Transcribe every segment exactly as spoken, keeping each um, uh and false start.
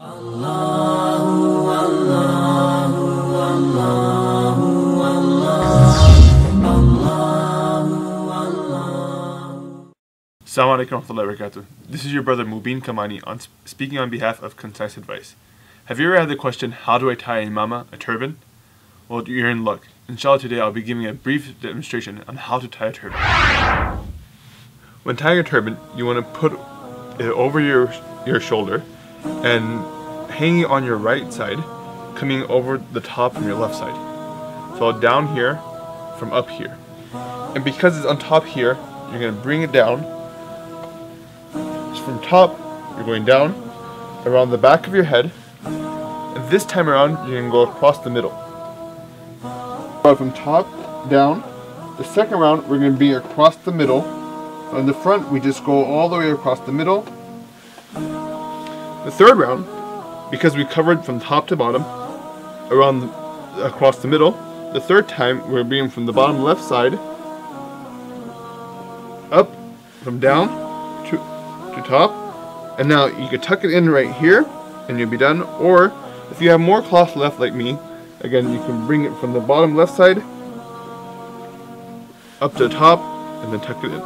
Assalamu alaikum wa rahmatullahi wa barakatuh. This is your brother Mubeen Kamani on sp speaking on behalf of Concise Advice. Have you ever had the question, how do I tie an imama, a turban? Well, you're in luck. Inshallah, today I'll be giving a brief demonstration on how to tie a turban. When tying a turban, you want to put it over your, your shoulder and hanging on your right side, coming over the top from your left side. So down here, from up here. And because it's on top here, you're going to bring it down. From top, you're going down, around the back of your head, and this time around, you can go across the middle. But from top, down, the second round, we're going to be across the middle. On the front, we just go all the way across the middle. The third round, because we covered from top to bottom, around the, across the middle, the third time, we're being from the bottom left side, up, from down, to to top, and now you could tuck it in right here and you'll be done. Or if you have more cloth left like me, again, you can bring it from the bottom left side up to the top and then tuck it in.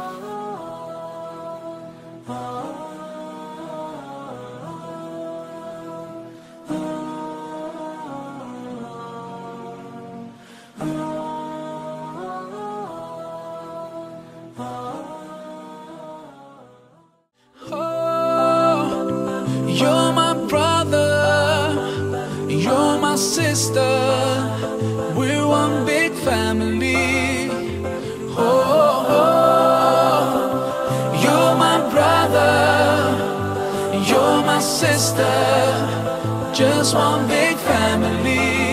You're my brother, you're my sister, we're one big family. Oh, oh, oh. You're my brother, you're my sister, just one big family.